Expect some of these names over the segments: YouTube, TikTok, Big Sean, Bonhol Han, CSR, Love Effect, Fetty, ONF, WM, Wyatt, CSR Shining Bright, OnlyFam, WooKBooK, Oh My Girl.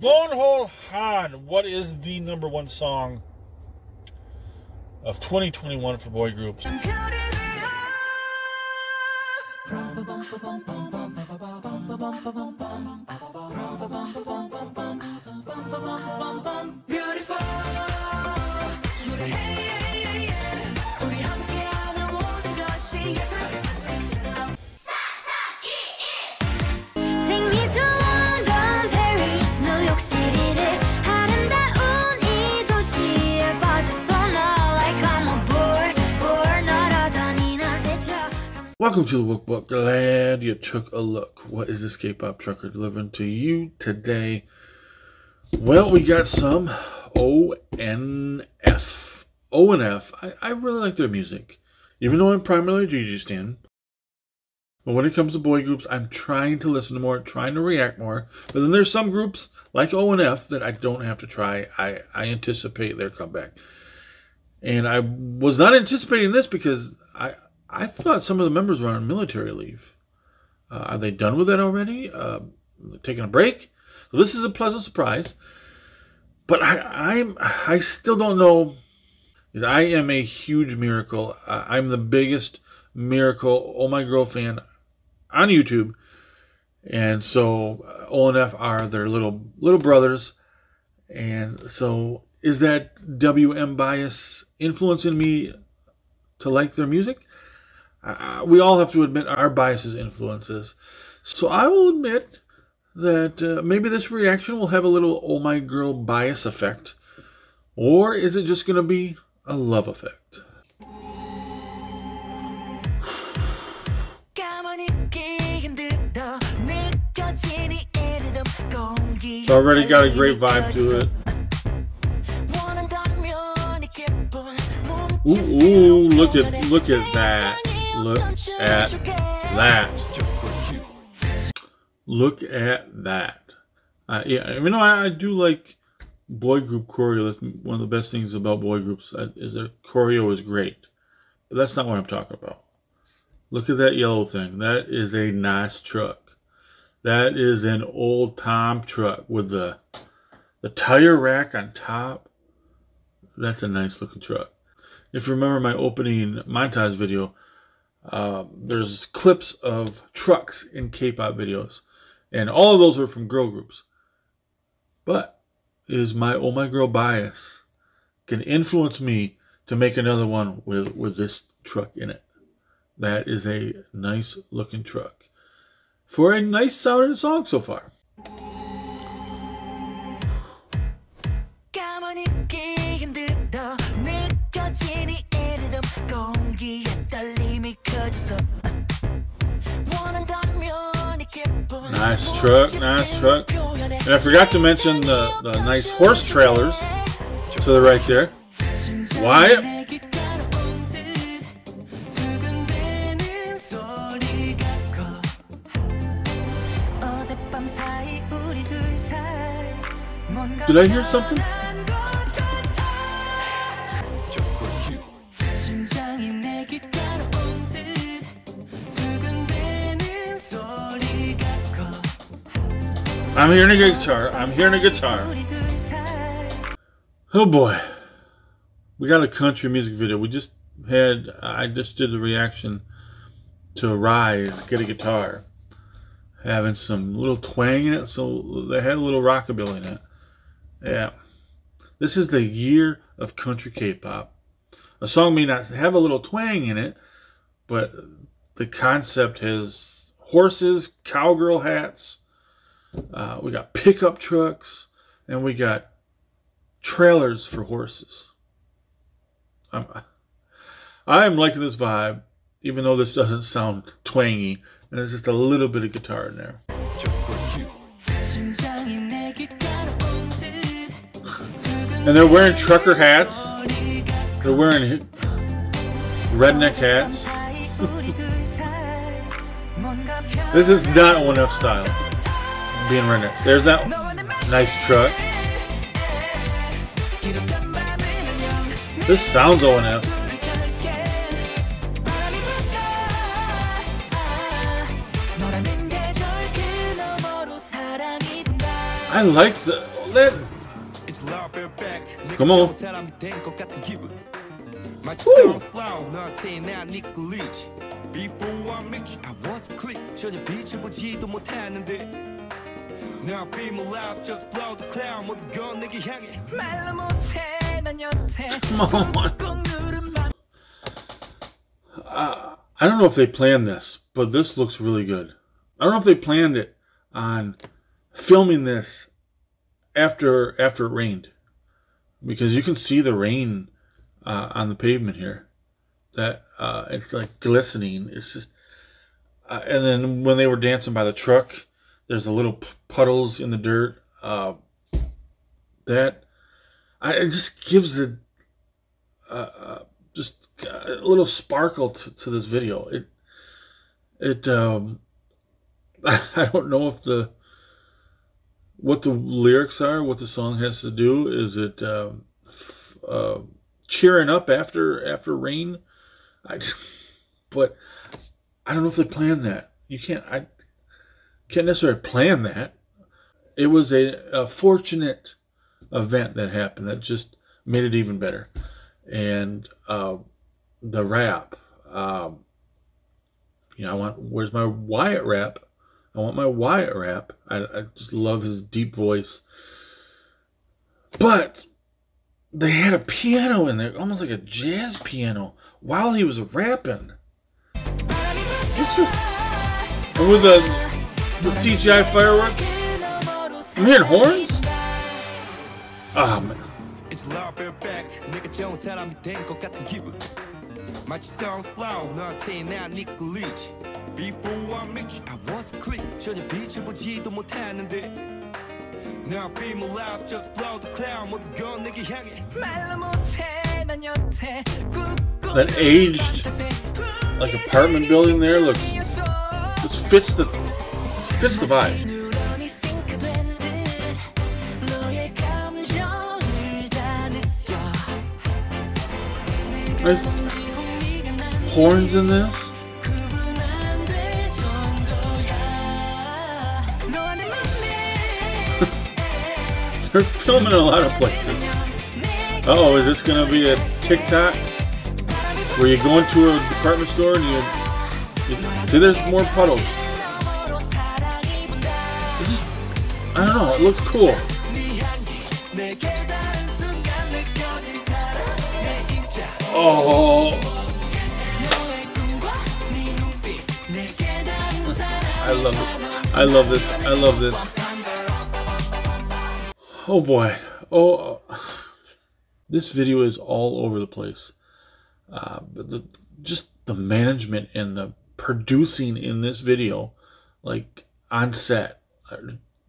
Bonhol Han, what is the #1 song of 2021 for boy groups? Welcome to the WooKBooK. Glad you took a look. What is this K-pop trucker delivering to you today? Well, we got some ONF. I really like their music, even though I'm primarily a Gigi stan. But when it comes to boy groups, I'm trying to listen to more, trying to react more. But then there's some groups like ONF that I don't have to try. I anticipate their comeback, and I was not anticipating this because I thought some of the members were on military leave. Are they done with that already? Taking a break? So this is a pleasant surprise. But I still don't know. I am a huge Miracle. I'm the biggest Miracle Oh My Girl fan on YouTube. And so ONF are their little brothers. And so is that WM bias influencing me to like their music? We all have to admit our biases influence us. So I will admit that maybe this reaction will have a little Oh My Girl bias effect. Or is it just going to be a love effect? It's already got a great vibe to it. Ooh, look at that. Look at that. Look at that. Yeah, you know, I do like boy group choreo. That's one of the best things about boy groups is their choreo is great. But that's not what I'm talking about. Look at that yellow thing. That is a nice truck. That is an old time truck with the tire rack on top. That's a nice looking truck. If you remember my opening montage video, there's clips of trucks in K-pop videos, and all of those were from girl groups. But is my Oh My Girl bias can influence me to make another one with this truck in it? That is a nice looking truck for a nice sounding song so far. Nice truck, nice truck. And I forgot to mention the nice horse trailers to the right there. Wyatt. Did I hear something? I'm hearing a guitar. I'm hearing a guitar. Oh boy. We got a country music video. I just did the reaction to Rise, Get a Guitar. Having some little twang in it. So they had a little rockabilly in it. Yeah. This is the year of country K-pop. A song may not have a little twang in it, but the concept has horses, cowgirl hats. We got pickup trucks, and we got trailers for horses. I'm liking this vibe, even though this doesn't sound twangy, and there's just a little bit of guitar in there. Just for you. And they're wearing trucker hats. They're wearing redneck hats. This is not ONF style. Being rendered. There's that nice truck. This sounds ONF. I like the OLED. It's Love Effect. Come on. I don't know if they planned this, but this looks really good. I don't know if they planned it on filming this after it rained, because you can see the rain on the pavement here. That it's like glistening. It's just, and then when they were dancing by the truck, there's the little puddles in the dirt. It just gives it just a little sparkle to this video. I don't know if what the lyrics are, what the song has to do. Is it cheering up after rain? But I don't know if they planned that. I can't necessarily plan that. It was a fortunate event that happened that just made it even better. And the rap, where's my Wyatt rap? I want my Wyatt rap. I just love his deep voice. But they had a piano in there, almost like a jazz piano, while he was rapping. It's just, and with the CGI fireworks, I'm hearing horns. Ah, man. It's Love Effect. Nigga Jones said I'm dangle got to keep it. Much sound flow, nothing now Nick Leach. Before I make I was clicked. Show the beach of Gito Motan and now female laugh, just blow the clown with the gun nigga hanging. Malamotan and your tan. That aged like apartment building there looks just fits the vibe. There's horns in this. They're filming a lot of places. Oh, is this gonna be a TikTok where you go into a department store and you there's more puddles? It's just, I don't know. It looks cool. Oh, I love it. I love this. I love this. Oh boy. Oh, this video is all over the place. But just the management and the producing in this video, like on set,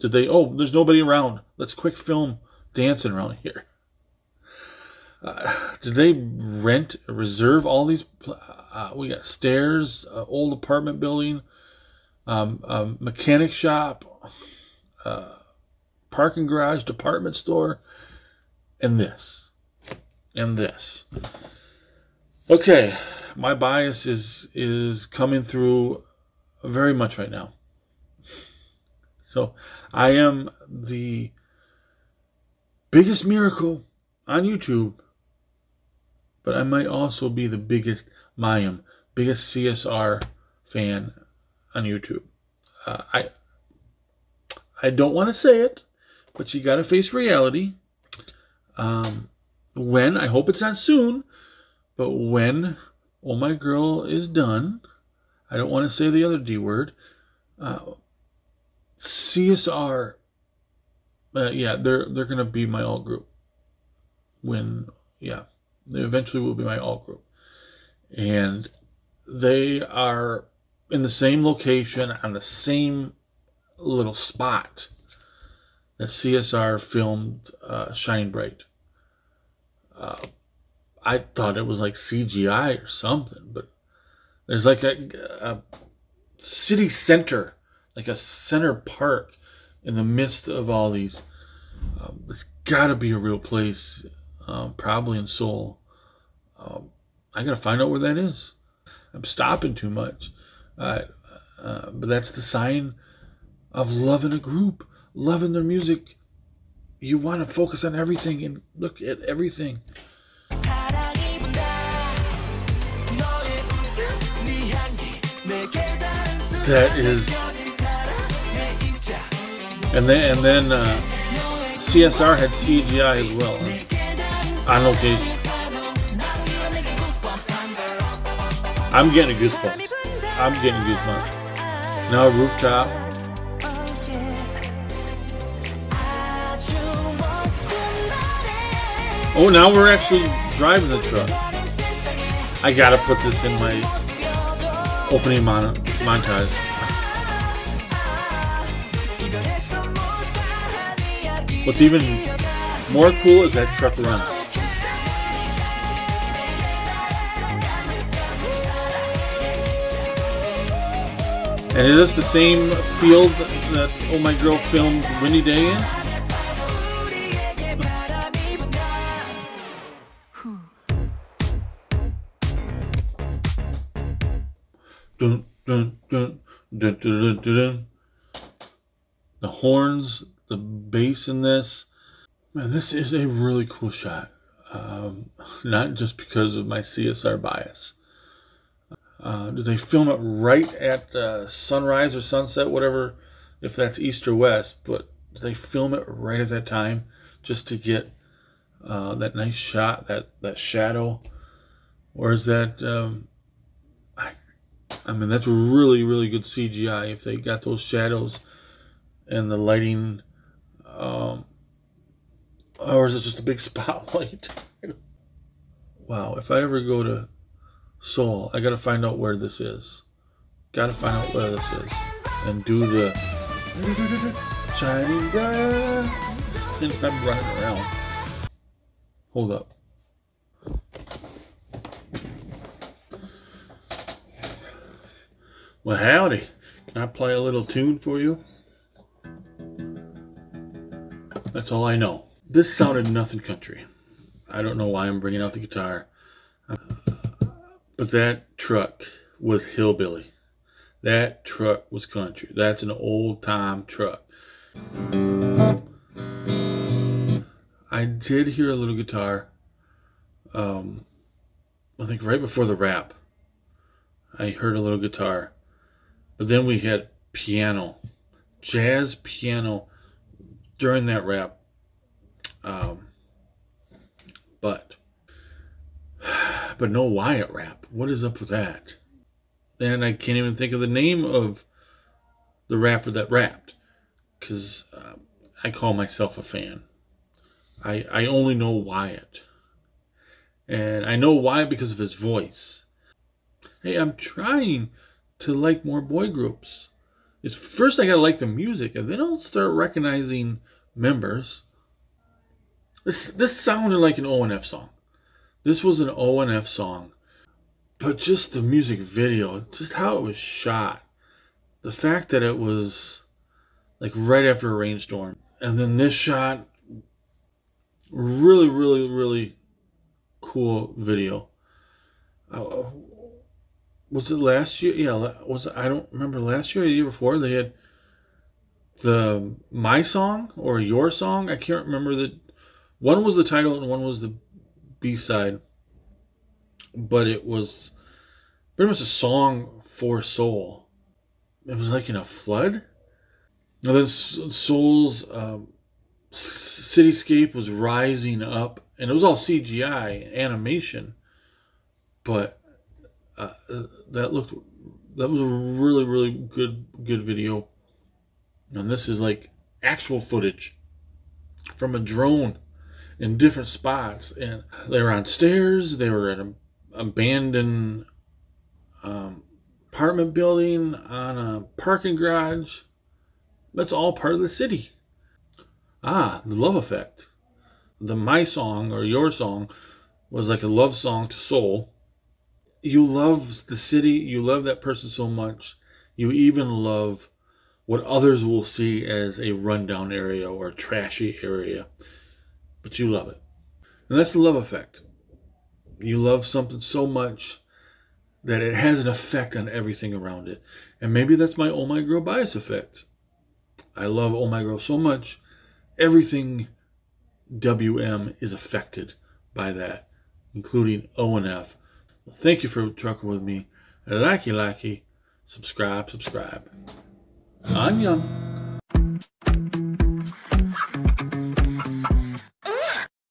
there's nobody around. Let's quick film dancing around here. Did they reserve all these? We got stairs, old apartment building, mechanic shop, parking garage, department store, and this, and this. Okay, my bias is coming through very much right now. So I am the biggest miracle on YouTube. But I might also be the biggest CSR fan on YouTube. I don't want to say it, but you got to face reality. When, I hope it's not soon, but when Oh My Girl is done, I don't want to say the other D word, CSR, yeah, they're going to be my alt group. When, yeah. They eventually will be my alt group. And they are in the same location on the same little spot that CSR filmed Shine Bright. I thought it was like CGI or something, but there's like a city center, like a center park in the midst of all these. It's got to be a real place. Probably in Seoul. I gotta find out where that is. I'm stopping too much, but that's the sign of loving a group, loving their music. You want to focus on everything and look at everything. That is, and then CSR had CGI as well, on location. I'm getting goosebumps. I'm getting goosebumps. Now rooftop. Oh, now we're actually driving the truck. I gotta put this in my opening montage. What's even more cool is that truck runs. And is this the same field that Oh My Girl filmed Windy Day in? Dun, dun, dun, dun, dun, dun, dun. The horns, the bass in this. Man, this is a really cool shot. Not just because of my CSR bias. Do they film it right at sunrise or sunset, whatever, if that's east or west, but do they film it right at that time just to get that nice shot, that shadow? Or is that, I mean, that's really, really good CGI if they got those shadows and the lighting, or is it just a big spotlight? Wow, if I ever go to Soul, I gotta find out where this is. Gotta find out where this is. And do the Chinese guy. And I'm running around. Hold up. Well, howdy. Can I play a little tune for you? That's all I know. This sounded nothing country. I don't know why I'm bringing out the guitar. But that truck was hillbilly. That truck was country. That's an old-time truck. I did hear a little guitar. I think right before the rap, I heard a little guitar. But then we had piano, jazz piano during that rap. But no Wyatt rap. What is up with that? And I can't even think of the name of the rapper that rapped. Because I call myself a fan. I only know Wyatt. And I know why because of his voice. Hey, I'm trying to like more boy groups. It's first I gotta like the music. And then I'll start recognizing members. This sounded like an ONF song. This was an ONF song, but just the music video, just how it was shot. The fact that it was like right after a rainstorm. And then this shot, really, really, really cool video. Was it last year? Yeah, was it, I don't remember last year or the year before. They had the My Song or Your Song. I can't remember. One was the title and one was the B-side, but it was pretty much a song for Soul. It was like in a flood. And then Soul's cityscape was rising up, and it was all CGI animation, but that was a really, really good video. And this is like actual footage from a drone in different spots, and they were on stairs, they were in an abandoned apartment building, on a parking garage. That's all part of the city. The Love Effect. The My Song or Your Song was like a love song to Soul. You love the city, you love that person so much, you even love what others will see as a rundown area or a trashy area. But you love it. And that's the Love Effect. You love something so much that it has an effect on everything around it. And maybe that's my Oh My Girl bias effect. I love Oh My Girl so much. Everything WM is affected by that, including ONF. Well, thank you for trucking with me. Likey, likey. Subscribe. Annyeong.